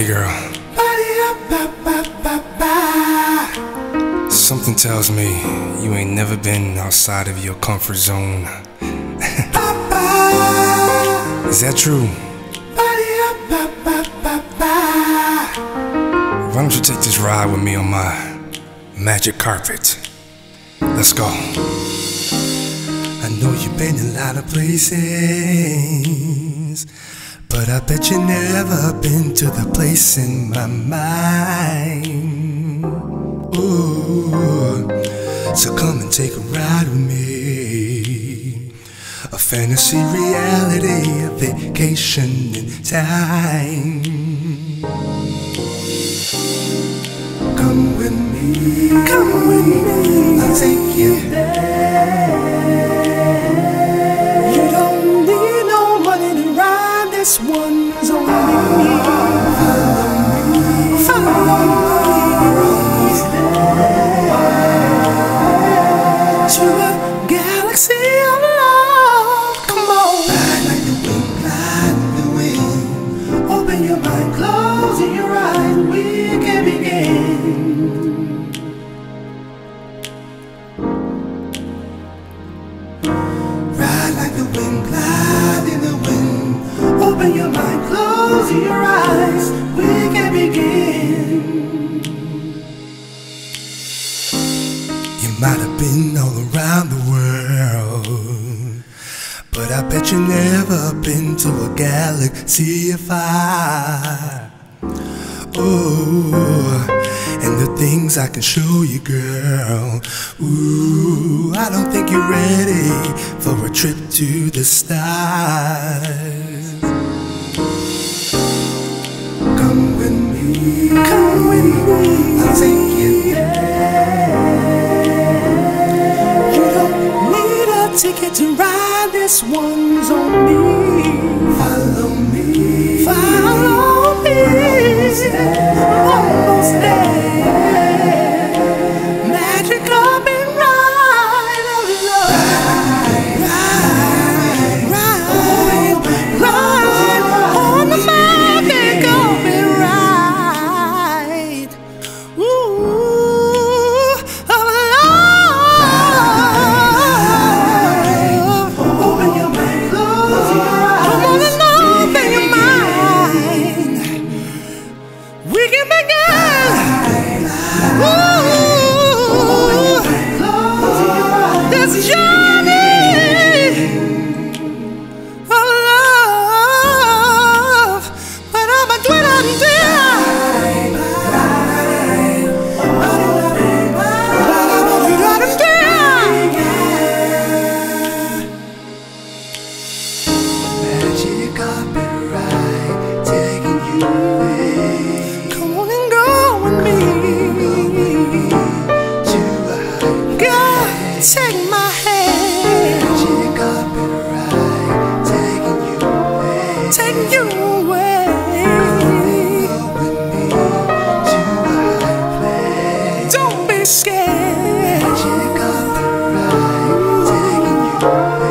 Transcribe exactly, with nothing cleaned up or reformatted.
Hey girl, something tells me you ain't never been outside of your comfort zone. Is that true? Why don't you take this ride with me on my magic carpet? Let's go. I know you've been in a lot of places, but I bet you never been to the place in my mind. Ooh. So come and take a ride with me, a fantasy reality, a vacation in time. Come with me, come with me, I'll take you there. This one is only me. Follow me, follow me, to a galaxy of love. Come on, fly like the wind, fly like the wind. Open your mind, close your eyes, we can begin. Ride like the wind, glide in the wind. Open your mind, close your eyes, we can begin. You might have been all around the world, but I bet you never been to a galaxy afar. Oh, and the things I can show you, girl. Ooh, I don't think you're ready for a trip to the stars. Come with me, come with me, I'll take you there. You don't need a ticket to ride, this one's on me. Follow me, follow me, almost there, almost there. Magic carpet ride of love, ride, ride, ride, ride, ride on the magic carpet ride. Ooh, of love. Open your mind, close your eyes. Come on and open your mind. We can begin. Ooh. Take my hand, magic carpet ride, taking you away, taking you away. Go with me to a high place. Don't be scared. Magic carpet ride, taking you away.